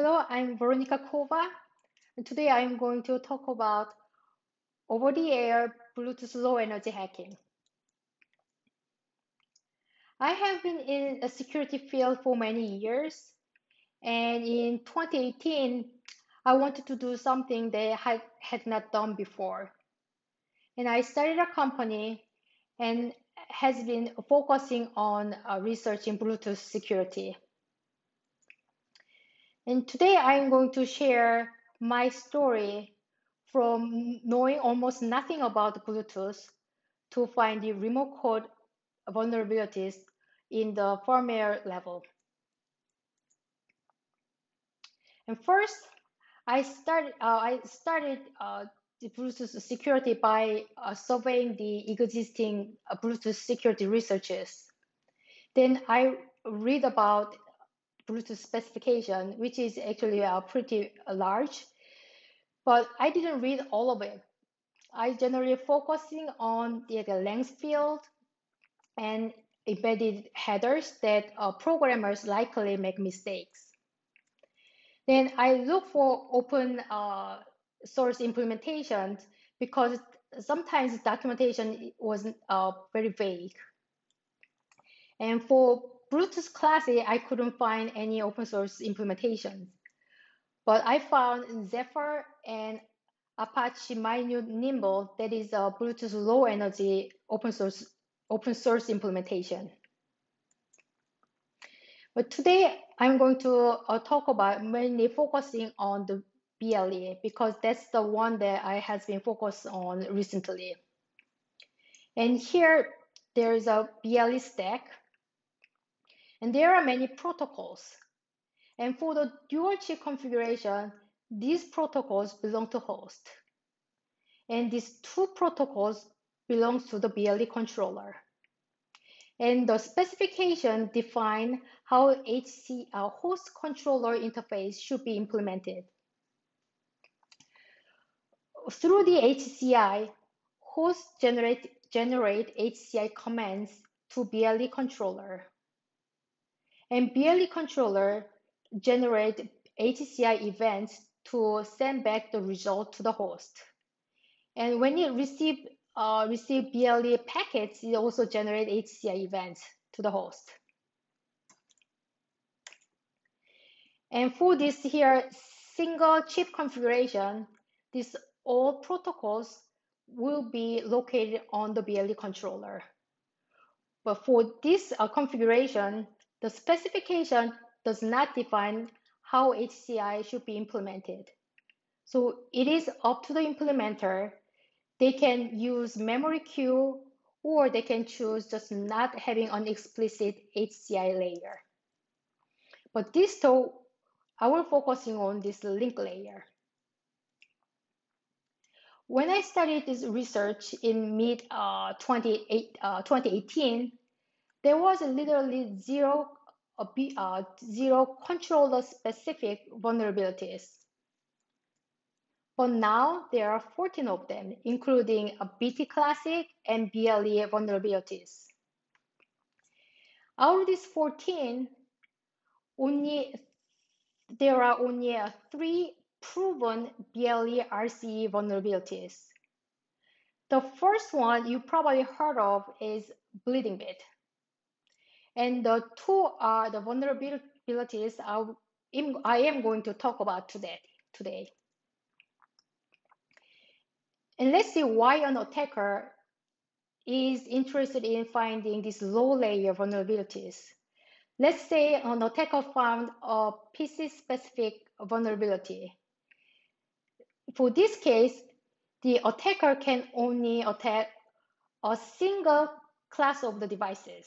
Hello, I'm Veronica Kova, and today I'm going to talk about over-the-air Bluetooth low-energy hacking. I have been in a security field for many years, and in 2018, I wanted to do something that I had not done before. And I started a company and has been focusing on research in Bluetooth security. And today I'm going to share my story from knowing almost nothing about Bluetooth to finding remote code vulnerabilities in the firmware level. And first, I started the Bluetooth security by surveying the existing Bluetooth security researches. Then I read about Bluetooth specification, which is actually pretty large, but I didn't read all of it. I generally focusing on the length field and embedded headers that programmers likely make mistakes. Then I look for open source implementations because sometimes documentation was very vague. And for Bluetooth Classic, I couldn't find any open source implementations, but I found Zephyr and Apache Mynewt Nimble, that is a Bluetooth low energy open source implementation. But today I'm going to talk about mainly focusing on the BLE because that's the one that I has been focused on recently. And here there is a BLE stack. And there are many protocols. And for the dual chip configuration, these protocols belong to host. And these two protocols belong to the BLE controller. And the specification defines how HCI, our host controller interface, should be implemented. Through the HCI, hosts generate HCI commands to BLE controller. And BLE controller generates HCI events to send back the result to the host. And when it receives BLE packets, it also generates HCI events to the host. And for this here single chip configuration, these all protocols will be located on the BLE controller. But for this configuration, the specification does not define how HCI should be implemented. So it is up to the implementer. They can use memory queue, or they can choose just not having an explicit HCI layer. But this talk, I will focusing on this link layer. When I started this research in mid 2018, there was literally zero controller-specific vulnerabilities. But now there are 14 of them, including a BT Classic and BLE vulnerabilities. Out of these 14, there are only 3 proven BLE RCE vulnerabilities. The first one you probably heard of is Bleeding Bit. And the two are the vulnerabilities I am going to talk about today. And let's see why an attacker is interested in finding these low layer vulnerabilities. Let's say an attacker found a PC specific vulnerability. For this case, the attacker can only attack a single class of the devices.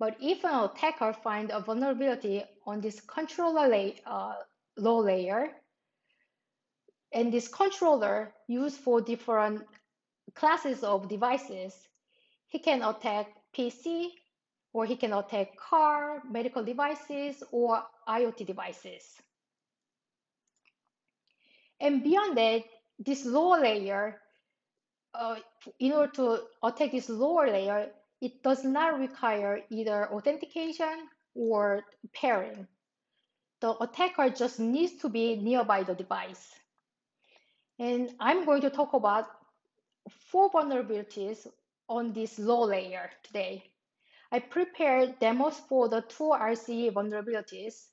But if an attacker finds a vulnerability on this controller low layer, and this controller used for different classes of devices, he can attack PC, or he can attack car, medical devices, or IoT devices. And beyond that, this lower layer, in order to attack this lower layer, it does not require either authentication or pairing. the attacker just needs to be nearby the device. And I'm going to talk about 4 vulnerabilities on this low layer today. I prepared demos for the 2 RCE vulnerabilities,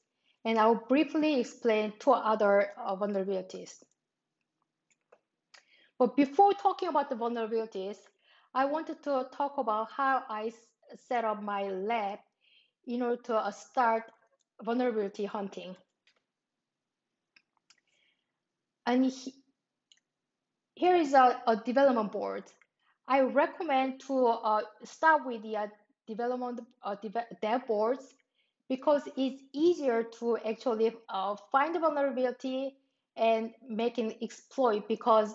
and I will briefly explain 2 other vulnerabilities. But before talking about the vulnerabilities, I wanted to talk about how I set up my lab in order to start vulnerability hunting. And here is a development board. I recommend to start with the development dev boards because it's easier to actually find the vulnerability and make an exploit, because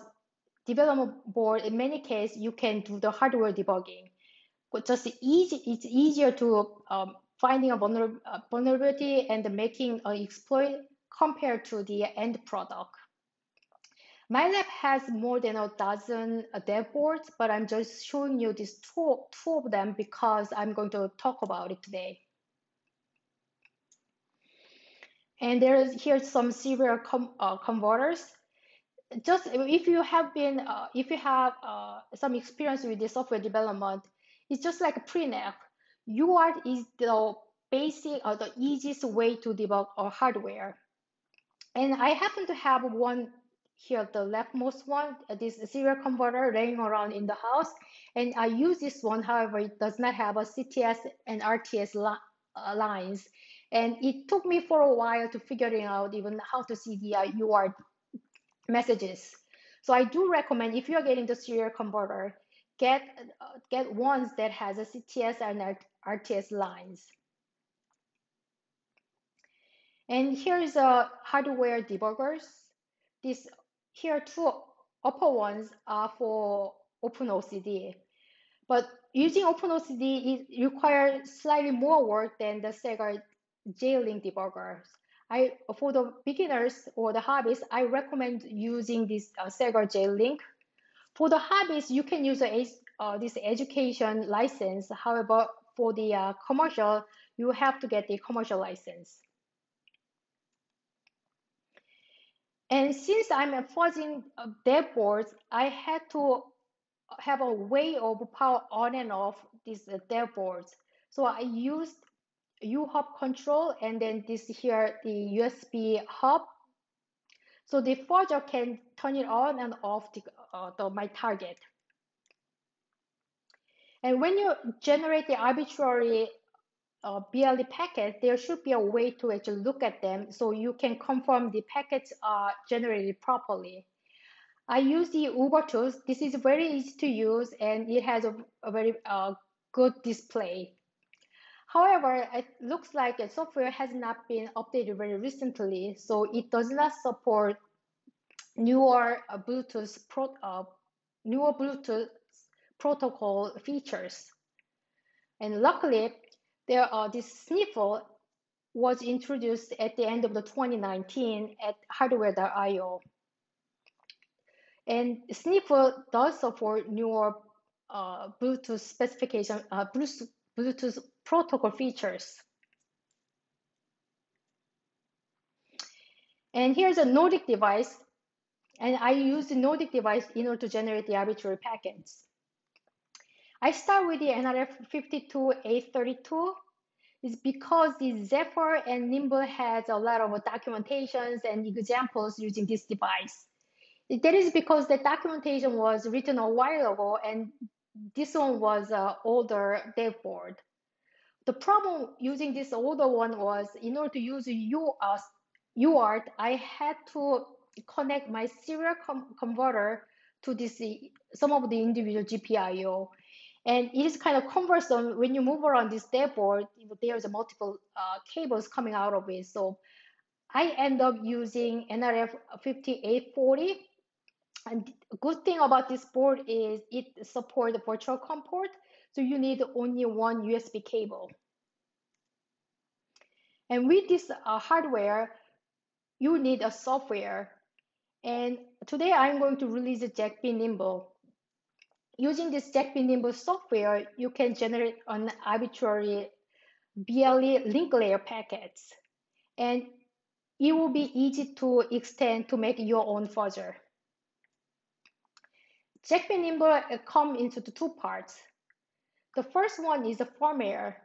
development board, in many cases, you can do the hardware debugging. But just easy, it's easier to finding a vulnerability and making an exploit compared to the end product. My lab has more than a dozen dev boards, but I'm just showing you these two of them because I'm going to talk about it today. And here's some serial converters. Just if you have been, some experience with the software development, it's just like a printf. UART is the basic or the easiest way to debug our hardware. And I happen to have one here, the leftmost one, this serial converter laying around in the house. And I use this one, however, it does not have a CTS and RTS lines. And it took me for a while to figuring out even how to see the UART messages. So I do recommend, if you're getting the serial converter, get ones that has a CTS and RTS lines. And here is a hardware debuggers. This here, 2 upper ones are for OpenOCD, but using OpenOCD it requires slightly more work than the SEGGER J-Link debuggers. For the beginners or the hobbyists, I recommend using this SEGGER J-Link. For the hobbyists, you can use this education license. However, for the commercial, you have to get the commercial license. And since I'm enforcing dev boards, I had to have a way of power on and off these dev boards. So I used U-hub control and then this here, the USB hub. So the forger can turn it on and off my target. And when you generate the arbitrary BLE packet, there should be a way to actually look at them so you can confirm the packets are generated properly. I use the Ubertooth. This is very easy to use and it has a very good display. However, it looks like the software has not been updated very recently, so it does not support newer Bluetooth protocol features. And luckily, this Sniffle was introduced at the end of the 2019 at hardware.io. And Sniffle does support newer Bluetooth specification, Bluetooth protocol features. And here's a Nordic device. And I use the Nordic device in order to generate the arbitrary packets. I start with the NRF52832. It's because the Zephyr and Nimble has a lot of documentations and examples using this device. That is because the documentation was written a while ago, and this one was an older dev board. The problem using this older one was, in order to use UART, I had to connect my serial converter to this, some of the individual GPIO. And it is kind of cumbersome when you move around this dev board, there's multiple cables coming out of it. So I end up using NRF5840. And the good thing about this board is it supports the virtual COM port, so you need only one USB cable. And with this hardware, you need a software. And today I'm going to release the JackBNimble. Using this JackBNimble software, you can generate an arbitrary BLE link layer packets. And it will be easy to extend to make your own fuzzer. JackBNimble comes into the two parts. The first one is the firmware.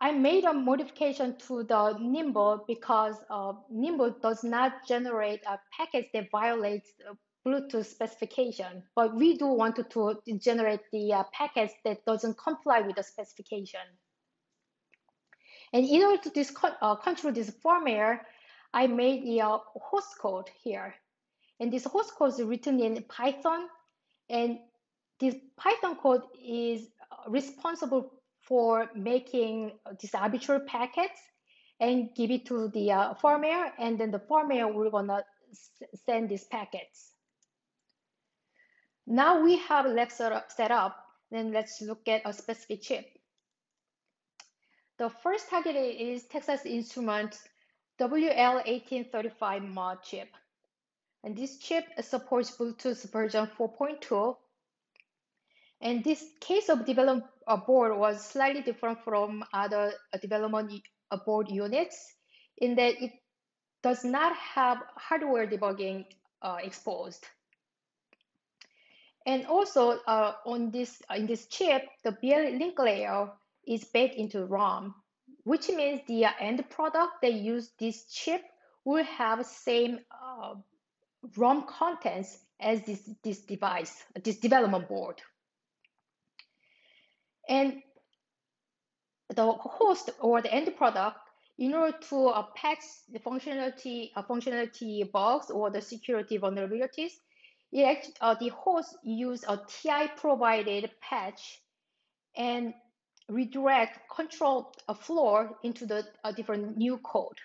I made a modification to the Nimble because Nimble does not generate a package that violates Bluetooth specification, but we do want to generate the package that doesn't comply with the specification. And in order to control this firmware, I made the host code here. And this host code is written in Python, and this Python code is responsible for making these arbitrary packets and give it to the firmware, and then the firmware we're gonna send these packets. Now we have lab set up, then let's look at a specific chip. The first target is Texas Instruments WL1835 mod chip. And this chip supports Bluetooth version 4.2. And this case of development board was slightly different from other development board units in that it does not have hardware debugging exposed. And also in this chip, the BLE link layer is baked into ROM, which means the end product that use this chip will have same ROM contents as this device, this development board. And the host or the end product, in order to patch the functionality bugs or the security vulnerabilities, it actually, the host use a TI provided patch and redirect control floor into the different new code.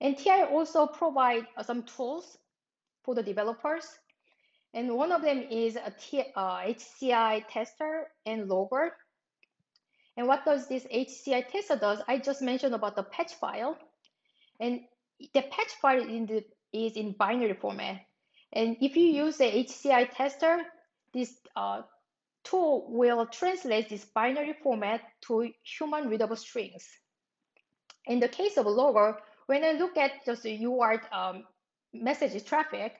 And TI also provide some tools for the developers. And one of them is a HCI tester and logger. And what does this HCI tester does? I just mentioned about the patch file. And the patch file is in binary format. And if you use the HCI tester, this tool will translate this binary format to human readable strings. In the case of a logger, when I look at just the UART messages traffic,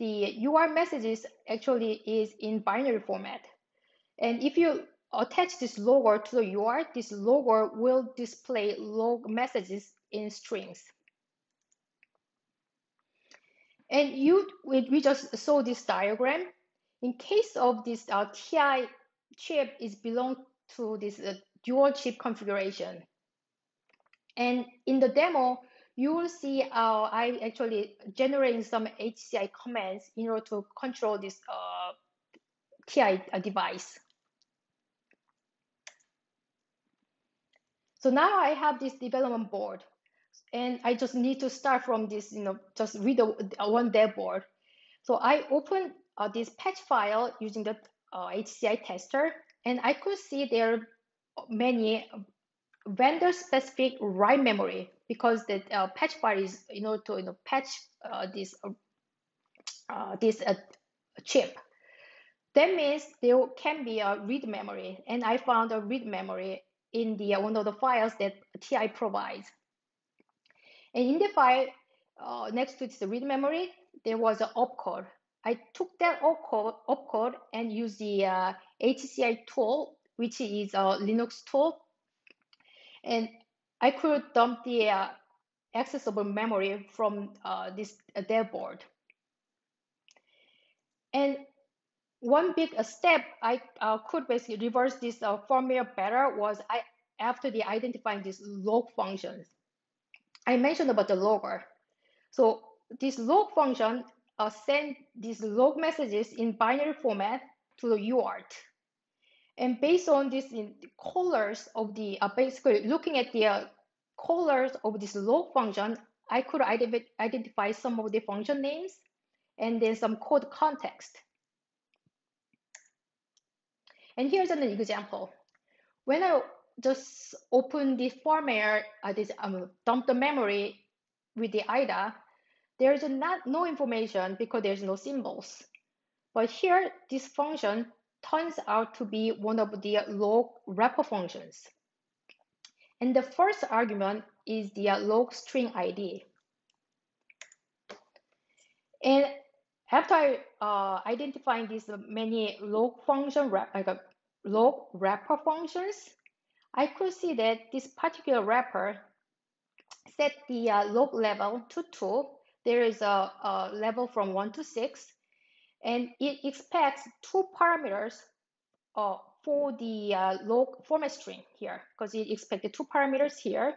the UART messages actually is in binary format. And if you attach this logger to the UART, this logger will display log messages in strings. And we just saw this diagram. In case of this TI chip, it belongs to this dual chip configuration. And in the demo, you will see I actually generating some HCI commands in order to control this TI device. So now I have this development board, and I just need to start from this, just read one dashboard. So I open this patch file using the HCI tester, and I could see there are many vendor-specific write memory, because the patch file is to patch this chip. That means there can be a read memory, and I found a read memory in the one of the files that TI provides. And in the file next to this read memory, there was an opcode. I took that opcode and used the HCI tool, which is a Linux tool, and I could dump the accessible memory from this dashboard. And one big step I could basically reverse this firmware better was after identifying these log functions. I mentioned about the logger. So this log function sends these log messages in binary format to the UART. And based on this colors of the, basically looking at the colors of this log function, I could identify some of the function names and then some code context. And here's an example. When I just open the firmware, dump the memory with the IDA, there's no information because there's no symbols. But here, this function turns out to be one of the log wrapper functions. And the first argument is the log string ID. And after identifying these many log function, like a log wrapper functions, I could see that this particular wrapper set the log level to 2. There is a level from 1 to 6, and it expects 2 parameters for the log format string here, because it expected 2 parameters here.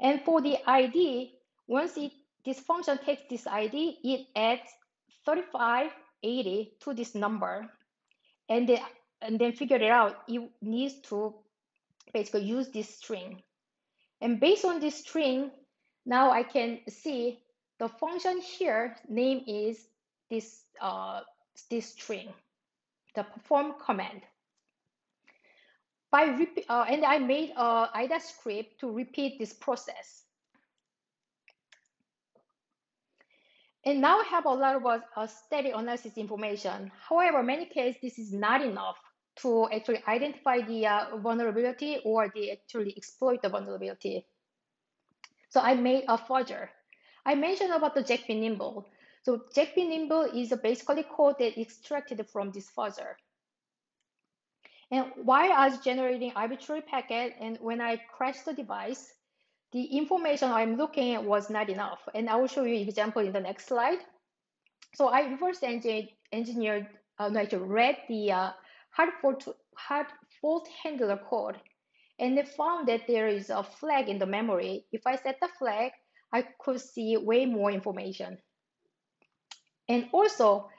And for the ID, once this function takes this ID, it adds 3580 to this number, and then figure it out. It needs to basically use this string. And based on this string, now I can see the function here name is this this string, the perform command. And I made a IDA script to repeat this process. And now I have a lot of static analysis information. However, in many cases, this is not enough to actually identify the vulnerability or the actually exploit the vulnerability. So I made a fuzzer. I mentioned about the JackBNimble. So JackBNimble is basically code that extracted from this fuzzer. And while I was generating arbitrary packet, and when I crashed the device, the information I'm looking at was not enough. And I will show you an example in the next slide. So I reverse engineered, read the hard fault handler code, and they found that there is a flag in the memory. If I set the flag, I could see way more information. And also,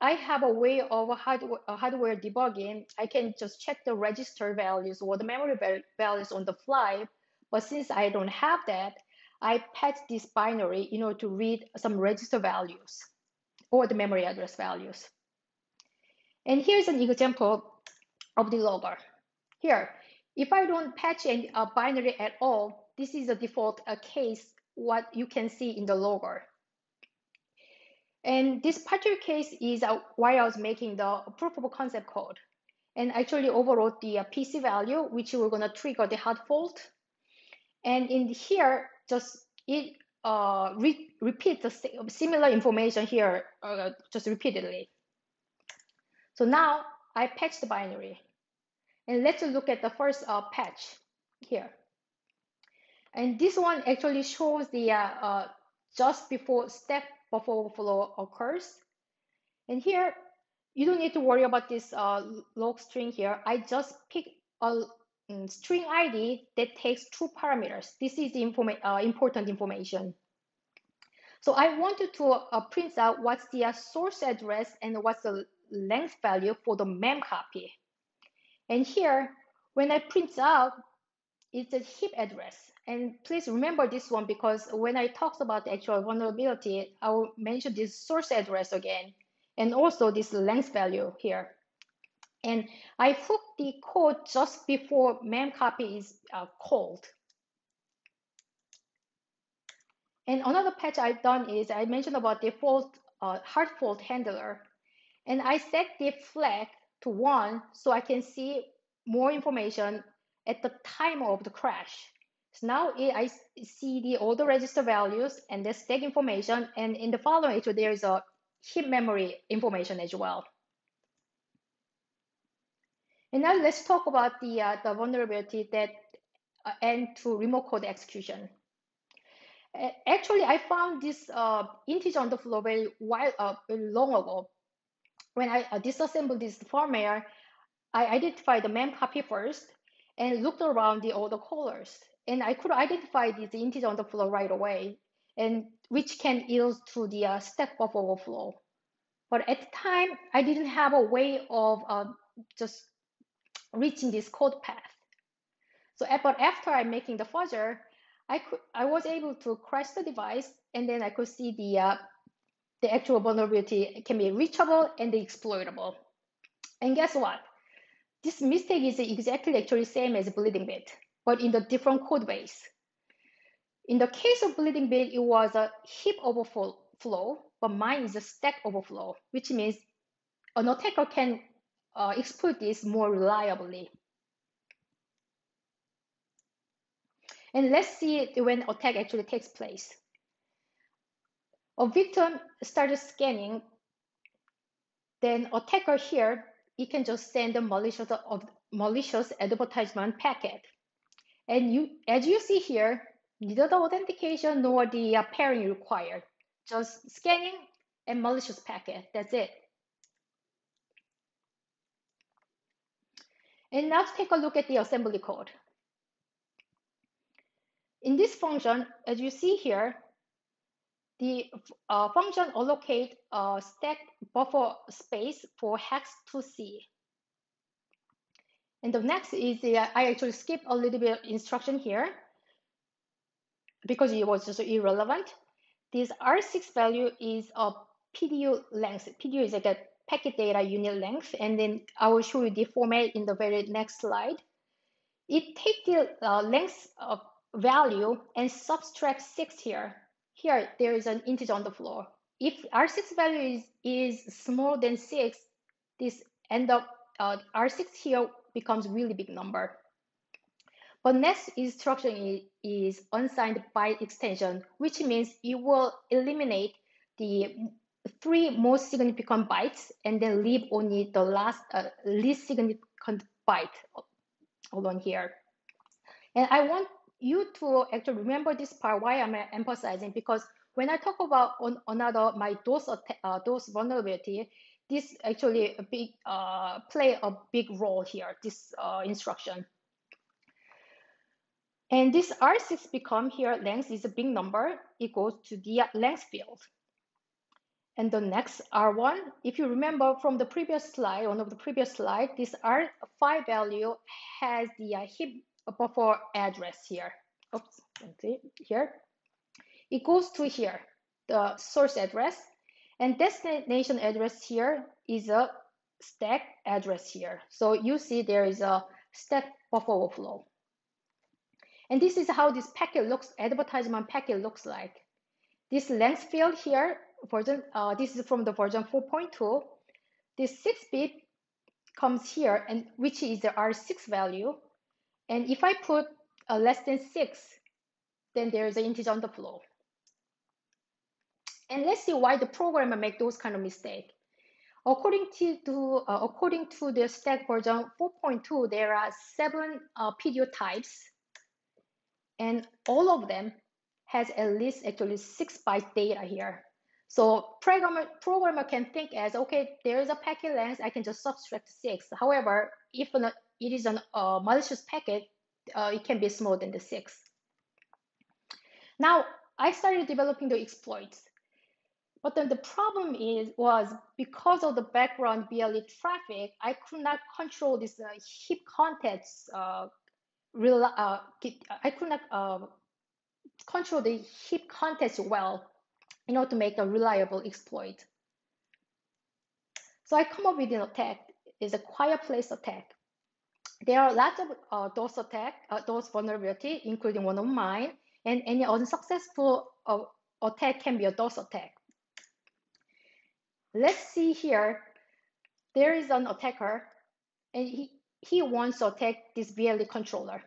I have a way of hardware debugging. I can just check the register values or the memory values on the fly. But since I don't have that, I patch this binary in order to read some register values or the memory address values. And here's an example of the logger. Here, if I don't patch a binary at all, this is the default case, what you can see in the logger. And this particular case is why I was making the proof of concept code. And actually overwrote the PC value, which we're going to trigger the hard fault. And in here, just it repeats the similar information here, just repeatedly. So now I patched the binary. And let's look at the first patch here. And this one actually shows the just before step buffer overflow occurs. And here, you don't need to worry about this log string here. I just pick a string ID that takes 2 parameters. This is the important information. So I wanted to print out what's the source address and what's the length value for the mem copy. And here, when I print out, it's a heap address. And please remember this one, because when I talked about the actual vulnerability, I will mention this source address again, and also this length value here. And I hook the code just before mem copy is called. And another patch I've done is I mentioned about the hard fault handler. And I set the flag to 1 so I can see more information at the time of the crash. So now I see all the register values and the stack information, and in the following, there is a heap memory information as well. And now let's talk about the vulnerability that end to remote code execution. Actually, I found this integer on the floor very long ago. When I disassembled this firmware, I identified the mem copy first and looked around all the callers. And I could identify this integer on the floor right away, and which can yield to the stack buffer overflow. But at the time, I didn't have a way of just reaching this code path. So but after I'm making the fuzzer, I was able to crash the device, and then I could see the actual vulnerability can be reachable and exploitable. And guess what? This mistake is exactly same as Bleeding Bit, but in the different code base. In the case of Bleeding Bit, it was a heap overflow, but mine is a stack overflow, which means an attacker can exploit this more reliably. And let's see when attack actually takes place. A victim started scanning, then attacker here, it can just send a malicious advertisement packet. And as you see here, neither the authentication nor the pairing required, just scanning and malicious packet, that's it. And now take a look at the assembly code. In this function, as you see here, the function allocate stack buffer space for hex to C. And the next is I actually skipped a little bit of instruction here because it was just irrelevant. This R6 value is a PDU length. PDU is like a packet data unit length, and then I will show you the format in the very next slide. It takes the length of value and subtract 6 here. Here, there is an integer on the floor. If R6 value is smaller than 6, this end up R6 here becomes really big number. But next instruction is unsigned byte extension, which means it will eliminate the 3 most significant bytes and then leave only the least significant byte alone here. And I want you to actually remember this part, why I'm emphasizing, because when I talk about my DOS vulnerability, this actually play a big role here, this instruction. And this R6 become here, length is a big number, it goes to the length field. And the next R1, if you remember from the previous slide, one of the previous slides, this R5 value has the heap buffer address here. Oops, okay, here. It goes to here, the source address, and destination address here is a stack address here. So you see there is a stack buffer overflow. And this is how this packet looks, advertisement packet looks like. This length field here, this is from the version 4.2. This 6-bit comes here, and which is the R6 value. And if I put less than 6, then there is an integer on the floor. And let's see why the programmer make those kind of mistake. According to the stack version 4.2, there are 7 PDU types, and all of them has at least actually 6 byte data here. So programmer can think as, okay, there is a packet length, I can just subtract 6. However, if it is a malicious packet, it can be smaller than the 6. Now, I started developing the exploits, but then the problem was because of the background BLE traffic, I could not control this heap contents. I could not control the heap contents well in order to make a reliable exploit. So I come up with an attack. It's a quiet place attack. There are lots of DOS vulnerability, including one of mine, and any unsuccessful attack can be a DOS attack. Let's see here. There is an attacker, and he wants to attack this BLE controller.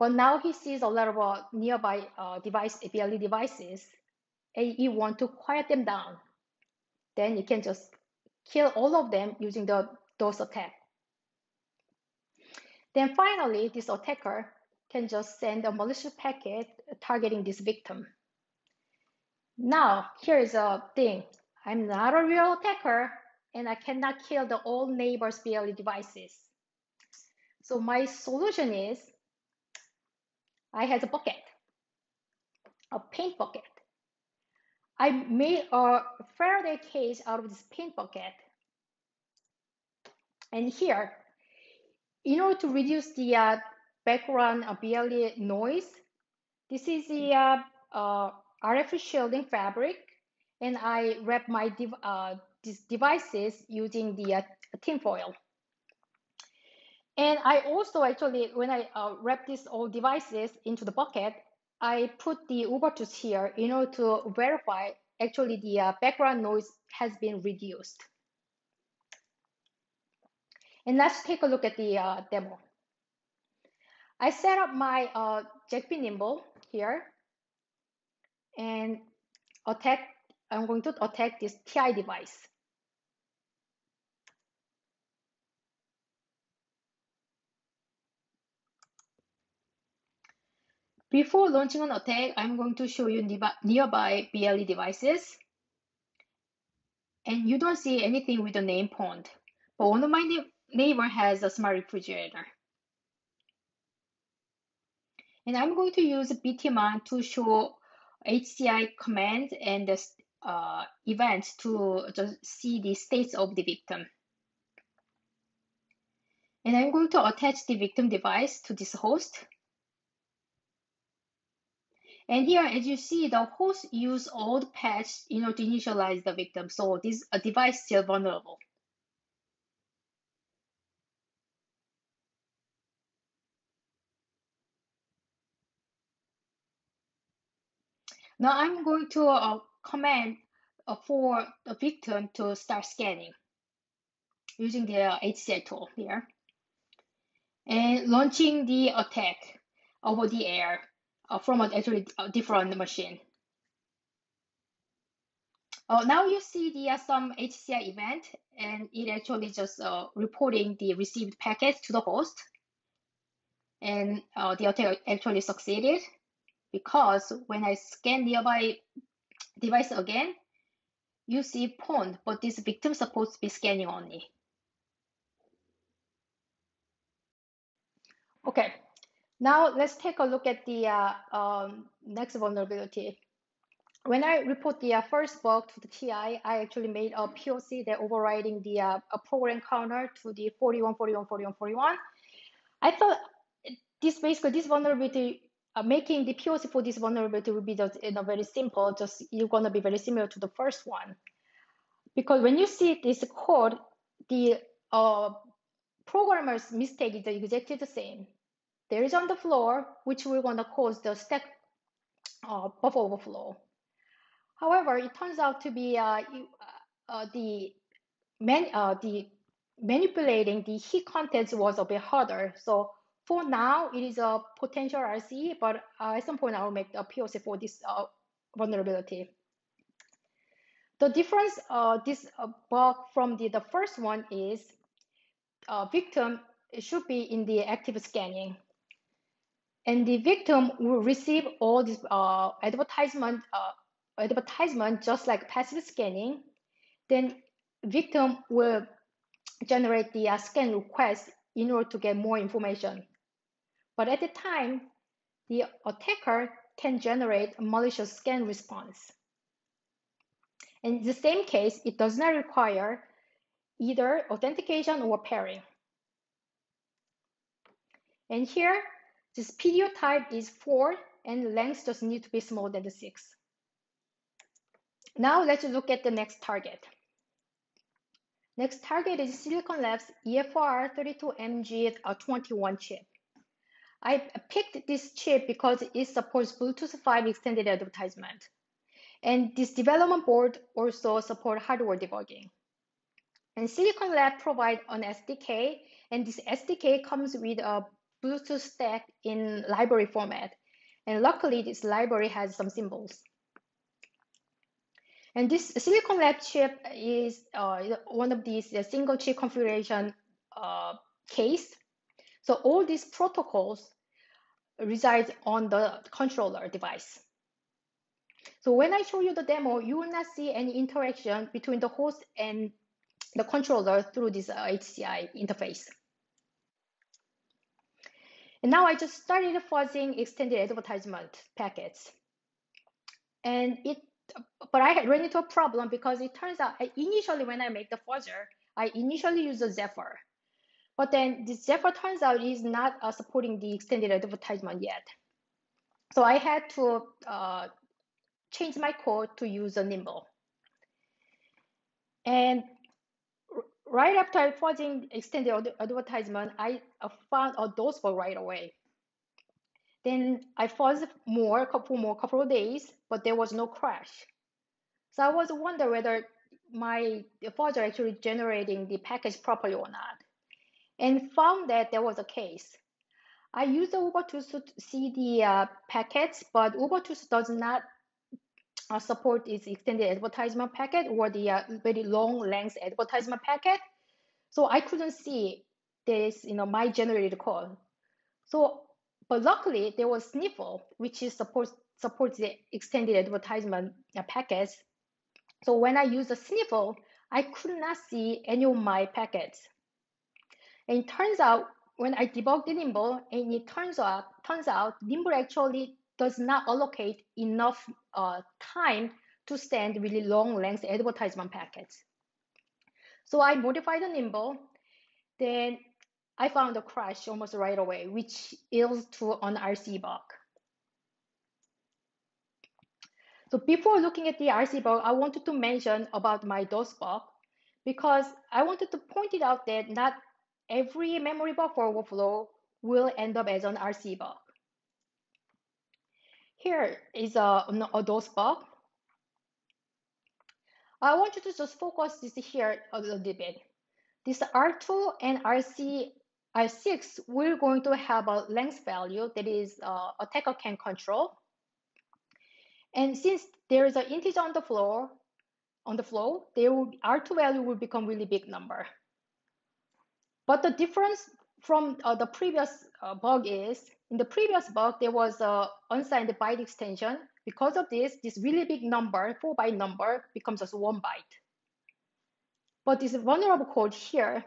But now he sees a lot of nearby BLE devices, and he wants to quiet them down. Then you can just kill all of them using the DOS attack. Then finally, this attacker can just send a malicious packet targeting this victim. Now, here is a thing. I'm not a real attacker, and I cannot kill the old neighbor's BLE devices. So my solution is, I had a bucket, a paint bucket. I made a Faraday cage out of this paint bucket. And here, in order to reduce the background BLE noise, this is the RF shielding fabric, and I wrap my these devices using the tin foil. And I also actually, when I wrap these old devices into the bucket, I put the Ubertooth here in order to verify actually the background noise has been reduced. And let's take a look at the demo. I set up my JackBNimble here and attack. I'm going to attack this TI device. Before launching an attack, I'm going to show you nearby BLE devices. And you don't see anything with the name Pond, but one of my neighbor has a smart refrigerator. And I'm going to use BTMon to show HCI commands and the events to just see the states of the victim. And I'm going to attach the victim device to this host. And here, as you see, the host used old patch, to initialize the victim. So this device is still vulnerable. Now I'm going to command for the victim to start scanning using the HCI tool here and launching the attack over the air from a different machine. Now you see the some HCI event, and it actually just reporting the received packets to the host, and the attack actually succeeded. Because when I scan nearby device again, you see Pond, but this victim is supposed to be scanning only. Okay, now let's take a look at the next vulnerability. When I report the first bug to the TI, I actually made a POC that overriding the a program counter to the 41414141. I thought this vulnerability. Making the POC for this vulnerability will be just, very simple. Just you're gonna be very similar to the first one, because when you see this code, the programmer's mistake is exactly the same. There is on the floor, which we're gonna cause the stack buffer overflow. However, it turns out to be the manipulating the heap contents was a bit harder. So for now, it is a potential RCE, but at some point I will make a POC for this vulnerability. The difference this bug from the first one is victim should be in the active scanning. And the victim will receive all this advertisement just like passive scanning. Then victim will generate the scan request in order to get more information. But at the time, the attacker can generate a malicious scan response. And in the same case, it does not require either authentication or pairing. And here, this PDU type is 4, and length just need to be smaller than the 6. Now let's look at the next target. Next target is Silicon Labs EFR32MG21 chip. I picked this chip because it supports Bluetooth 5 extended advertisement. And this development board also supports hardware debugging. And Silicon Labs provides an SDK, and this SDK comes with a Bluetooth stack in library format. And luckily, this library has some symbols. And this Silicon Labs chip is one of these single chip configuration case. So all these protocols reside on the controller device. So when I show you the demo, you will not see any interaction between the host and the controller through this HCI interface. And now I just started fuzzing extended advertisement packets. And but I ran into a problem because it turns out initially when I make the fuzzer, I initially use a Zephyr. But then this Zephyr turns out is not supporting the extended advertisement yet. So I had to change my code to use a Nimble. And right after fuzzing extended advertisement, I found a dose bug right away. Then I fuzzed a couple of days, but there was no crash. So I was wondering whether my fuzzer actually generating the package properly or not, and found that there was a case. I use the Ubertooth to see the packets, but Ubertooth does not support its extended advertisement packet or the very long length advertisement packet. So I couldn't see this, you know, my generated call. So, but luckily there was Sniffle, which is supports the extended advertisement packets. So when I use the Sniffle, I could not see any of my packets. And it turns out when I debugged the Nimble, and it turns out Nimble actually does not allocate enough time to send really long length advertisement packets. So I modified the Nimble, then I found a crash almost right away, which yields to an RC bug. So before looking at the RC bug, I wanted to mention about my DOS bug, because I wanted to point it out that not every memory buffer overflow will end up as an RC bug. Here is a DOS bug. I want you to just focus this here a little bit. This R2 and R6, we're going to have a length value that is attacker can control. And since there is an integer on the floor, R2 value will become really big number. But the difference from the previous bug is, in the previous bug, there was an unsigned byte extension. Because of this, this really big number, 4-byte number, becomes just 1 byte. But this vulnerable code here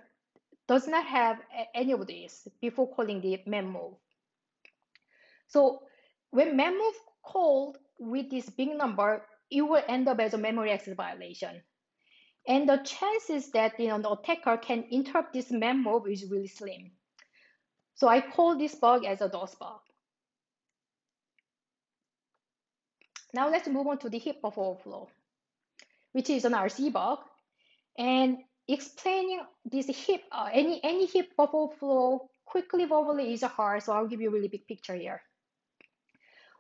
does not have any of this before calling the memMove. So when memMove called with this big number, it will end up as a memory access violation. And the chances that, you know, the attacker can interrupt this memMove is really slim. So I call this bug as a DOS bug. Now let's move on to the heap buffer overflow, which is an RC bug. And explaining this heap, any heap buffer overflow quickly verbally is hard, so I'll give you a really big picture here.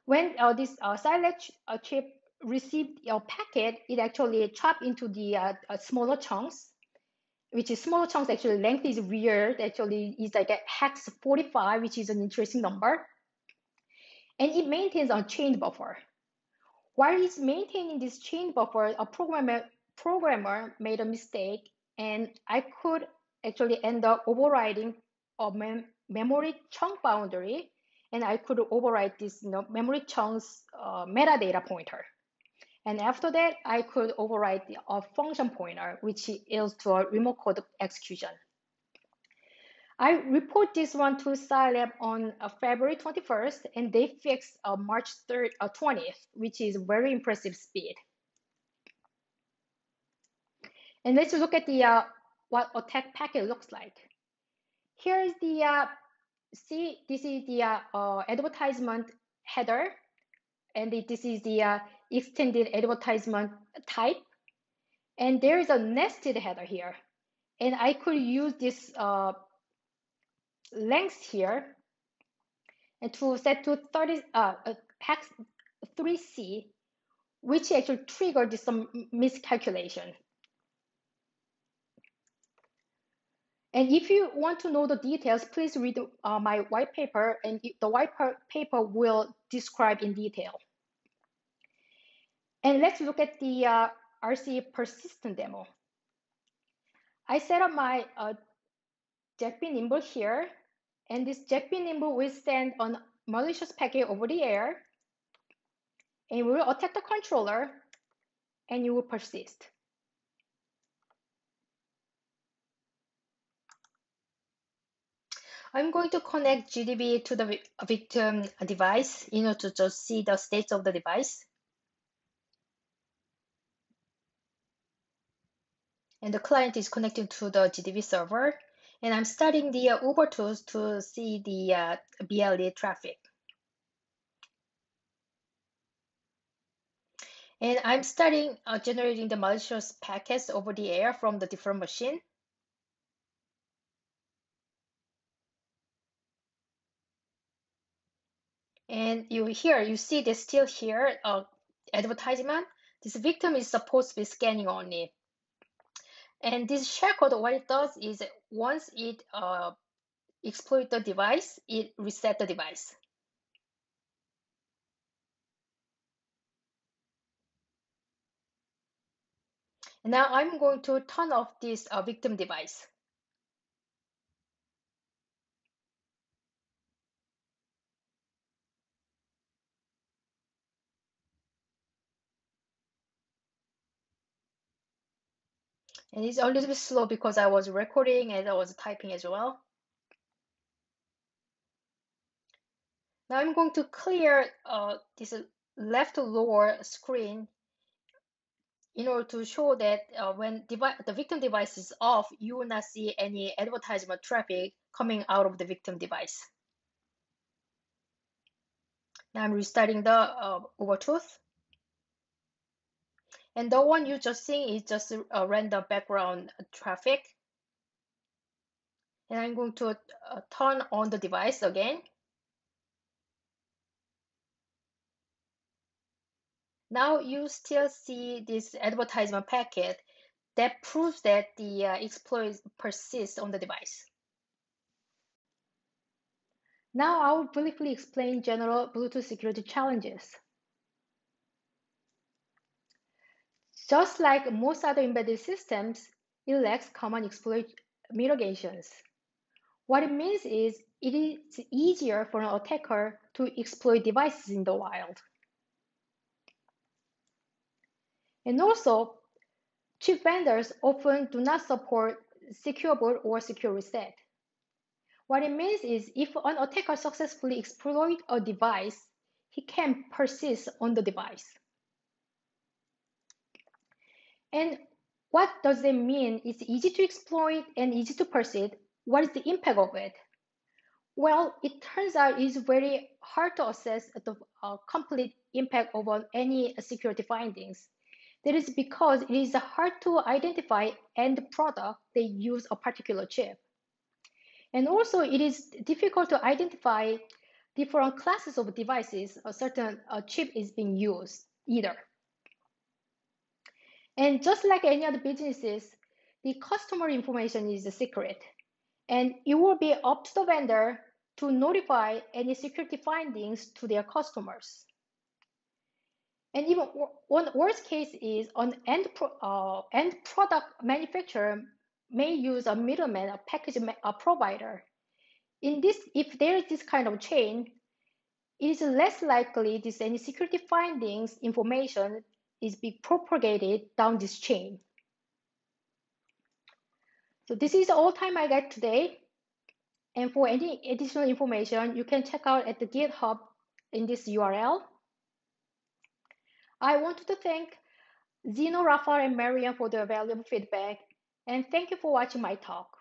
When this silage chip received your packet, it actually chopped into the smaller chunks, which is smaller chunks. Actually, length is weird. Actually, it's like a hex 45, which is an interesting number. And it maintains a chain buffer. While it's maintaining this chain buffer, a programmer made a mistake, and I could actually end up overriding a memory chunk boundary, and I could override this, you know, memory chunk's metadata pointer. And after that, I could override a function pointer, which is to a remote code execution. I report this one to Scilab on February 21st, and they fixed March 3rd, 20th, which is very impressive speed. And let's look at the what attack packet looks like. Here is the this is the advertisement header, and this is the extended advertisement type, and there is a nested header here, and I could use this length here and to set to 30 hex 3c, which actually triggered some miscalculation. And if you want to know the details, please read my white paper, and the white paper will describe in detail. And let's look at the RCE persistent demo. I set up my JackBNimble here, and this JackBNimble will send on malicious packet over the air, and we will attack the controller, and it will persist. I'm going to connect GDB to the victim device, you know, to just see the states of the device. And the client is connecting to the GDB server. And I'm starting the Ubertooth to see the BLE traffic. And I'm starting generating the malicious packets over the air from the different machine. And you see this still here advertisement. This victim is supposed to be scanning only. And this shellcode, what it does is once it exploit the device, it resets the device. Now I'm going to turn off this victim device. And it's a little bit slow because I was recording and I was typing as well. Now I'm going to clear this left lower screen in order to show that when the victim device is off, you will not see any advertisement traffic coming out of the victim device. Now I'm restarting the Ubertooth. And the one you just seen is just a random background traffic. And I'm going to turn on the device again. Now you still see this advertisement packet that proves that the exploit persists on the device. Now I will briefly explain general Bluetooth security challenges. Just like most other embedded systems, it lacks common exploit mitigations. What it means is it is easier for an attacker to exploit devices in the wild. And also, chip vendors often do not support secure boot or secure reset. What it means is if an attacker successfully exploits a device, he can persist on the device. And what does it mean? It's easy to exploit and easy to persist. What is the impact of it? Well, it turns out it's very hard to assess the complete impact of any security findings. That is because it is hard to identify end product that use a particular chip. And also, it is difficult to identify different classes of devices a certain chip is being used either. And just like any other businesses, the customer information is a secret, and it will be up to the vendor to notify any security findings to their customers. And even one worst case is an end product manufacturer may use a middleman, a package provider. In this, if there is this kind of chain, it is less likely this any security findings information is being propagated down this chain. So this is all time I got today. And for any additional information, you can check out at the GitHub in this URL. I wanted to thank Zeno, Rafael, and Marian for their valuable feedback. And thank you for watching my talk.